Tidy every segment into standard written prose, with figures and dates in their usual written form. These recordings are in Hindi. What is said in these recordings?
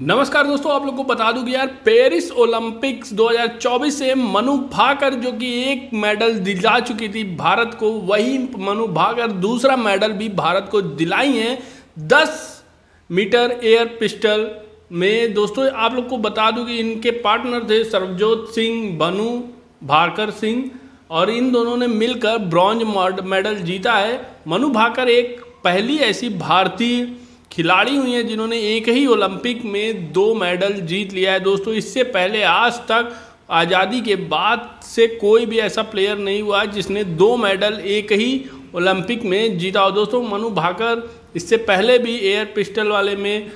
नमस्कार दोस्तों, आप लोगों को बता दूं कि यार पेरिस ओलंपिक्स 2024 से मनु भाकर जो कि एक मेडल दिला चुकी थी भारत को, वही मनु भाकर दूसरा मेडल भी भारत को दिलाई हैं 10 मीटर एयर पिस्टल में। दोस्तों आप लोग को बता दूं कि इनके पार्टनर थे सर्वजोत सिंह, मनु भाकर सिंह, और इन दोनों ने मिलकर ब्रॉन्ज मेडल जीता है। मनु भाकर एक पहली ऐसी भारतीय खिलाड़ी हुई हैं जिन्होंने एक ही ओलंपिक में 2 मेडल जीत लिया है। दोस्तों इससे पहले आज तक आज़ादी के बाद से कोई भी ऐसा प्लेयर नहीं हुआ जिसने 2 मेडल एक ही ओलंपिक में जीता हो। दोस्तों मनु भाकर इससे पहले भी एयर पिस्टल वाले में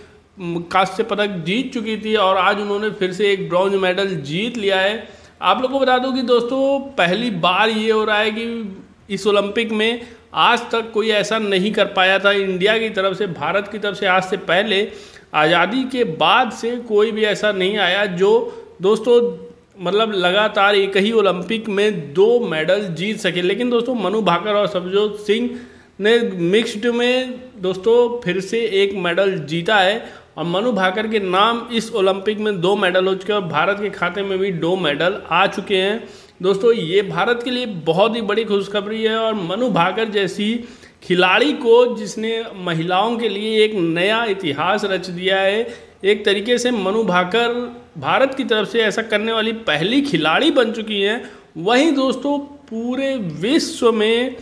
कांस्य पदक जीत चुकी थी और आज उन्होंने फिर से एक ब्रॉन्ज मेडल जीत लिया है। आप लोग को बता दूं कि दोस्तों पहली बार ये हो रहा है कि इस ओलंपिक में आज तक कोई ऐसा नहीं कर पाया था इंडिया की तरफ से, भारत की तरफ से। आज से पहले आज़ादी के बाद से कोई भी ऐसा नहीं आया जो दोस्तों मतलब लगातार एक ही ओलंपिक में 2 मेडल जीत सके। लेकिन दोस्तों मनु भाकर और सर्वजोत सिंह ने मिक्स्ड में दोस्तों फिर से एक मेडल जीता है और मनु भाकर के नाम इस ओलंपिक में 2 मेडल हो चुके हैं और भारत के खाते में भी 2 मेडल आ चुके हैं। दोस्तों ये भारत के लिए बहुत ही बड़ी खुशखबरी है और मनु भाकर जैसी खिलाड़ी को, जिसने महिलाओं के लिए एक नया इतिहास रच दिया है, एक तरीके से मनु भाकर भारत की तरफ से ऐसा करने वाली पहली खिलाड़ी बन चुकी हैं। वहीं दोस्तों पूरे विश्व में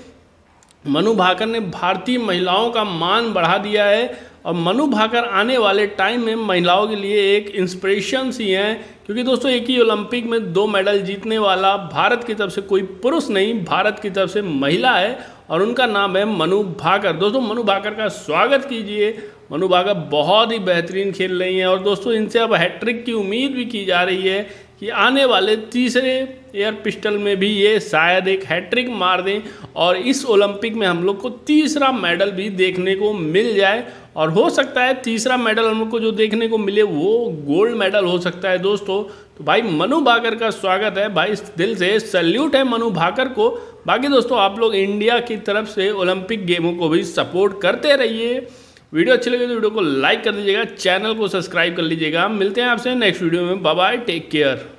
मनु भाकर ने भारतीय महिलाओं का मान बढ़ा दिया है और मनु भाकर आने वाले टाइम में महिलाओं के लिए एक इंस्पिरेशन सी हैं, क्योंकि दोस्तों एक ही ओलंपिक में 2 मेडल जीतने वाला भारत की तरफ से कोई पुरुष नहीं, भारत की तरफ से महिला है और उनका नाम है मनु भाकर। दोस्तों मनु भाकर का स्वागत कीजिए। मनु भाकर बहुत ही बेहतरीन खेल रही हैं और दोस्तों इनसे अब हैट्रिक की उम्मीद भी की जा रही है कि आने वाले तीसरे एयर पिस्टल में भी ये शायद एक हैट्रिक मार दें और इस ओलंपिक में हम लोग को तीसरा मेडल भी देखने को मिल जाए। और हो सकता है तीसरा मेडल हम लोग को जो देखने को मिले वो गोल्ड मेडल हो सकता है। दोस्तों तो भाई मनु भाकर का स्वागत है, भाई दिल से सैल्यूट है मनु भाकर को। बाकी दोस्तों आप लोग इंडिया की तरफ से ओलंपिक गेमों को भी सपोर्ट करते रहिए। वीडियो अच्छी लगे तो वीडियो को लाइक कर दीजिएगा, चैनल को सब्सक्राइब कर लीजिएगा। मिलते हैं आपसे नेक्स्ट वीडियो में। Bye bye, take care.